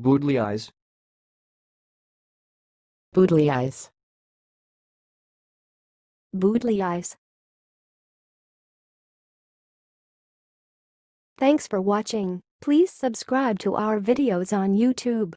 Boodleize. Boodleize. Boodleize. Thanks for watching. Please subscribe to our videos on YouTube.